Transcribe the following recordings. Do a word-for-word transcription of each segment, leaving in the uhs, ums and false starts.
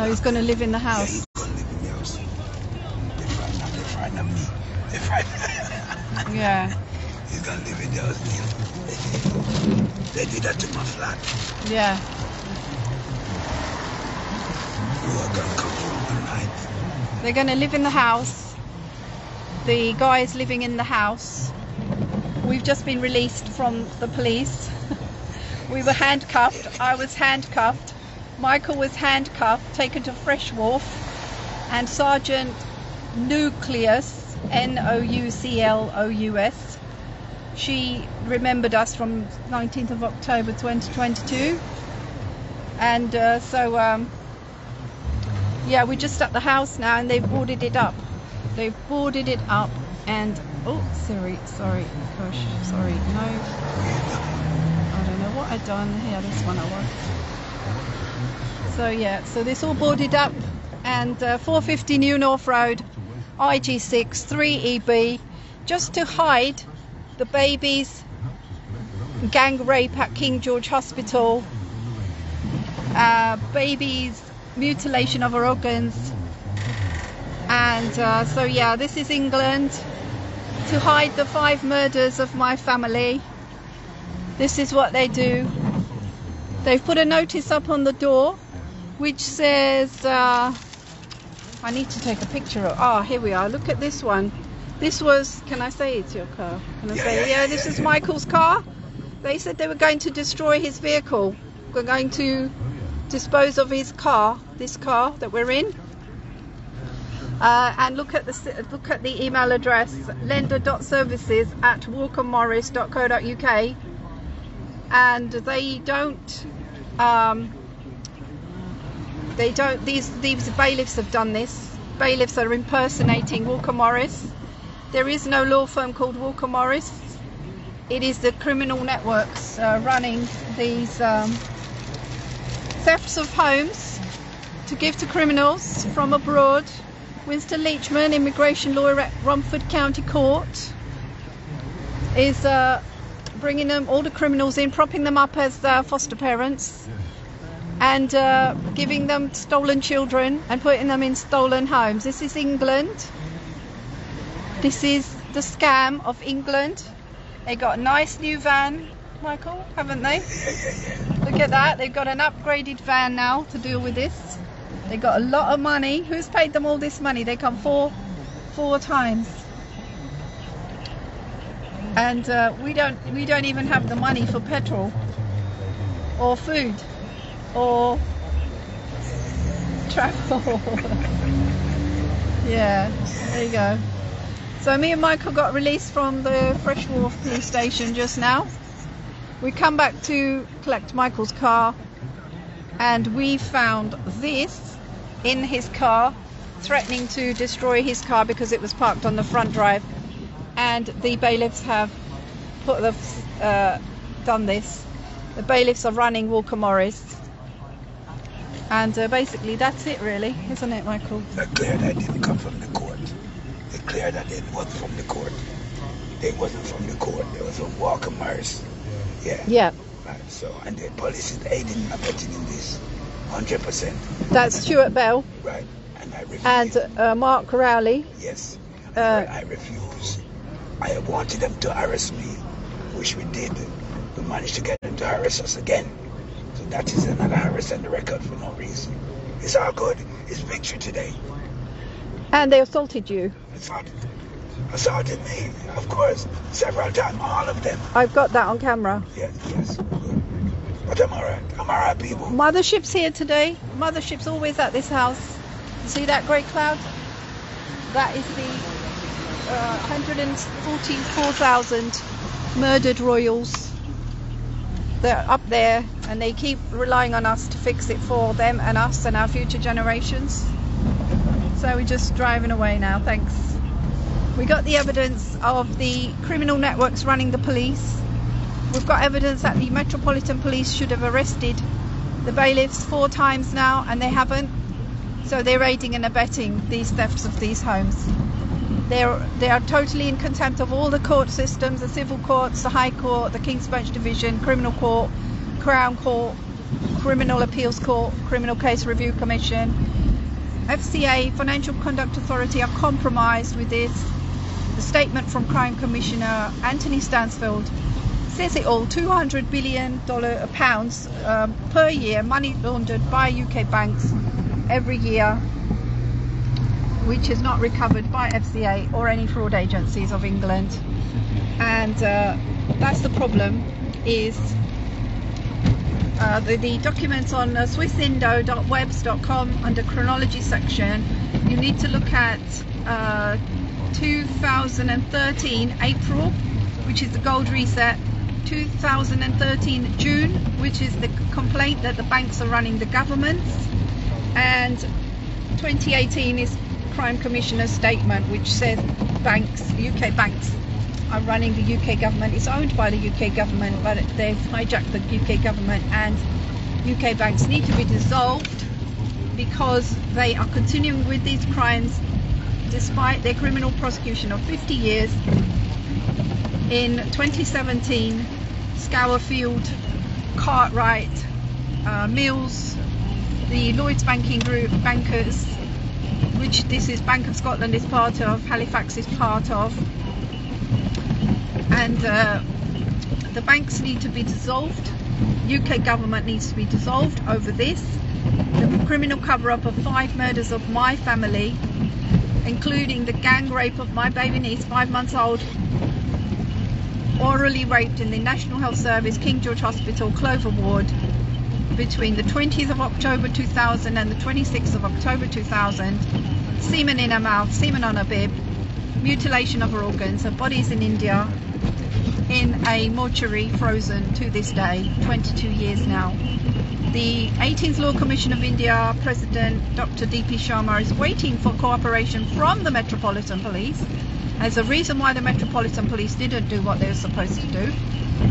So he's going to live in the house. Yeah, he's going to live in the house. They frighten him. They frighten him. They frighten him. Yeah. He's going to live in the house. They did that to my flat. Yeah. We are going to come home tonight. They're going to live in the house. The guy is living in the house. We've just been released from the police. We were handcuffed. I was handcuffed. Michael was handcuffed, taken to Fresh Wharf, and Sergeant Nucleus, N O U C L O U S, she remembered us from nineteenth of October twenty twenty-two, and uh, so um, yeah, we're just at the house now, and they've boarded it up. They've boarded it up, and oh, sorry, sorry, gosh, sorry, no, I don't know what I've done here. This one I want. So yeah, so this all boarded up, and uh, four fifty New North Road, I G six three E B, just to hide the baby's gang rape at King George Hospital, uh, baby's mutilation of her organs, and uh, so yeah, this is England, to hide the five murders of my family. This is what they do. They've put a notice up on the door which says, uh, I need to take a picture of, ah, oh, here we are, look at this one. This was, can I say it's your car? Can I yeah, say, yeah, yeah, this yeah, is yeah. Michael's car. They said they were going to destroy his vehicle. We're going to dispose of his car, this car that we're in. Uh, and look at the look at the email address, lender dot services at walker morris dot co dot uk. And they don't, um, they don't, these, these bailiffs have done this. Bailiffs are impersonating Walker Morris. There is no law firm called Walker Morris. It is the criminal networks uh, running these um, thefts of homes to give to criminals from abroad. Winston Leachman, immigration lawyer at Rumford County Court, is uh, bringing them, all the criminals in, propping them up as uh, foster parents, and uh, giving them stolen children and putting them in stolen homes. This is England. This is the scam of England. They got a nice new van, Michael, haven't they? Look at that. They've got an upgraded van now to deal with this. They got a lot of money. Who's paid them all this money? They come four, four times. And uh, we don't, we don't even have the money for petrol or food or travel. Yeah, there you go. So me and Michael got released from the Fresh Wharf police station just now. We come back to collect Michael's car, and we found this in his car, threatening to destroy his car because it was parked on the front drive. And the bailiffs have put the, uh, done this. The bailiffs are running Walker Morris. And uh, basically that's it really, isn't it, Michael? They're clear that it didn't come from the court. They're clear that it wasn't from the court. It wasn't from the court. It was from Walker Morris. Yeah. Yeah. Right, so, and the police is aiding and abetting in this, one hundred percent. That's Stuart Bell. Right. And I refuse. And uh, Mark Rowley. Yes. Uh, I refuse. I wanted them to harass me, which we did. We managed to get them to harass us again. So that is another harass on the record for no reason. It's all good. It's victory today. And they assaulted you? Assaulted, assaulted me, of course. Several times, all of them. I've got that on camera. Yes, yes. Good. But I'm all right. I'm all right, people. Mothership's here today. Mothership's always at this house. You see that great cloud? That is the... Uh, one hundred forty-four thousand murdered royals. They're up there, and they keep relying on us to fix it for them and us and our future generations. So we're just driving away now, thanks. We got the evidence of the criminal networks running the police. We've got evidence that the Metropolitan Police should have arrested the bailiffs four times now, and they haven't. So they're aiding and abetting these thefts of these homes. They're, they are totally in contempt of all the court systems, the civil courts, the High Court, the King's Bench Division, Criminal Court, Crown Court, Criminal Appeals Court, Criminal Case Review Commission, F C A, Financial Conduct Authority are compromised with this. The statement from Crime Commissioner Anthony Stansfield says it all. Two hundred billion pounds um, per year money laundered by U K banks every year, which is not recovered by F C A or any fraud agencies of England. And uh, that's the problem. Is Uh, the, the documents on uh, swiss indo dot webs dot com under chronology section, you need to look at uh, two thousand thirteen April, which is the gold reset, two thousand thirteen June, which is the complaint that the banks are running the governments, and twenty eighteen is Crime Commissioner's statement, which says banks, U K banks, are running the U K government. It's owned by the U K government, but they've hijacked the U K government, and U K banks need to be dissolved because they are continuing with these crimes despite their criminal prosecution of fifty years. In twenty seventeen, Scourfield, Cartwright, uh, Mills, the Lloyds Banking Group, bankers, which this is Bank of Scotland is part of, Halifax is part of, and uh, the banks need to be dissolved. U K government needs to be dissolved over this. The criminal cover-up of five murders of my family, including the gang rape of my baby niece, five months old, orally raped in the National Health Service, King George Hospital, Clover Ward, between the twentieth of October two thousand and the twenty-sixth of October two thousand, semen in her mouth, semen on her bib, mutilation of her organs, her body's in India, in a mortuary, frozen to this day, twenty-two years now. The eighteenth Law Commission of India President Doctor D P Sharma is waiting for cooperation from the Metropolitan Police as a reason why the Metropolitan Police didn't do what they were supposed to do,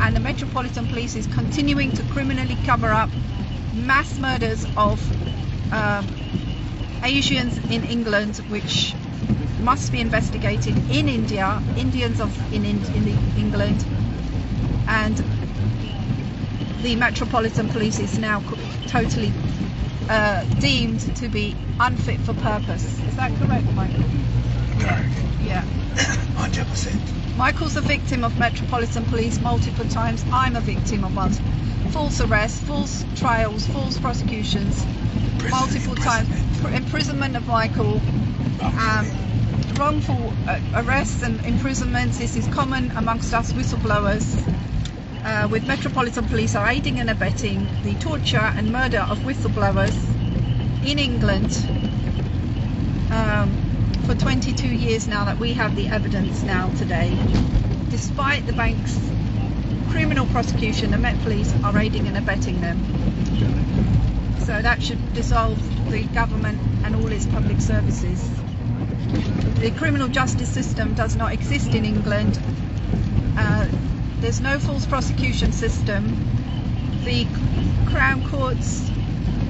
and the Metropolitan Police is continuing to criminally cover up mass murders of uh, Asians in England, which must be investigated in India, Indians of, in, in, in the England, and the Metropolitan Police is now totally uh, deemed to be unfit for purpose. Is that correct, Michael? Correct. Yeah. one hundred percent. Michael's a victim of Metropolitan Police multiple times. I'm a victim of one. False arrests, false trials, false prosecutions, prison, multiple times. Imprisonment of Michael. Um, wrongful uh, arrests and imprisonments. This is common amongst us whistleblowers, uh, with Metropolitan Police are aiding and abetting the torture and murder of whistleblowers in England um, for twenty-two years now that we have the evidence now today. Despite the bank's criminal prosecution, the Met Police are aiding and abetting them. So that should dissolve the government and all its public services. The criminal justice system does not exist in England. Uh, there's no false prosecution system. The Crown Courts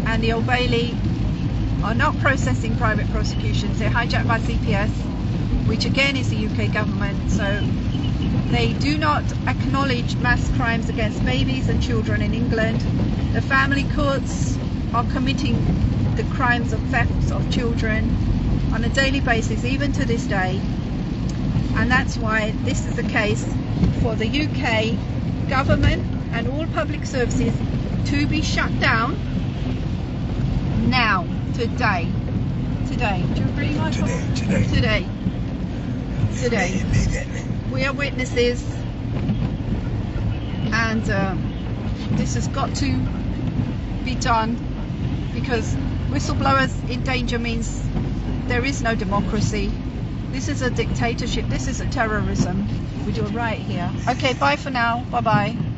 and the Old Bailey are not processing private prosecutions. They're hijacked by C P S, which again is the U K government. So they do not acknowledge mass crimes against babies and children in England. The family courts are committing the crimes of thefts of children on a daily basis, even to this day, and that's why this is a case for the U K government and all public services to be shut down now, today, today. Do you agree, Michael? Today, today, today. Today. We are witnesses, and um, this has got to be done because whistleblowers in danger means there is no democracy. This is a dictatorship. This is a terrorism. We do it right here. Okay, bye for now. Bye-bye.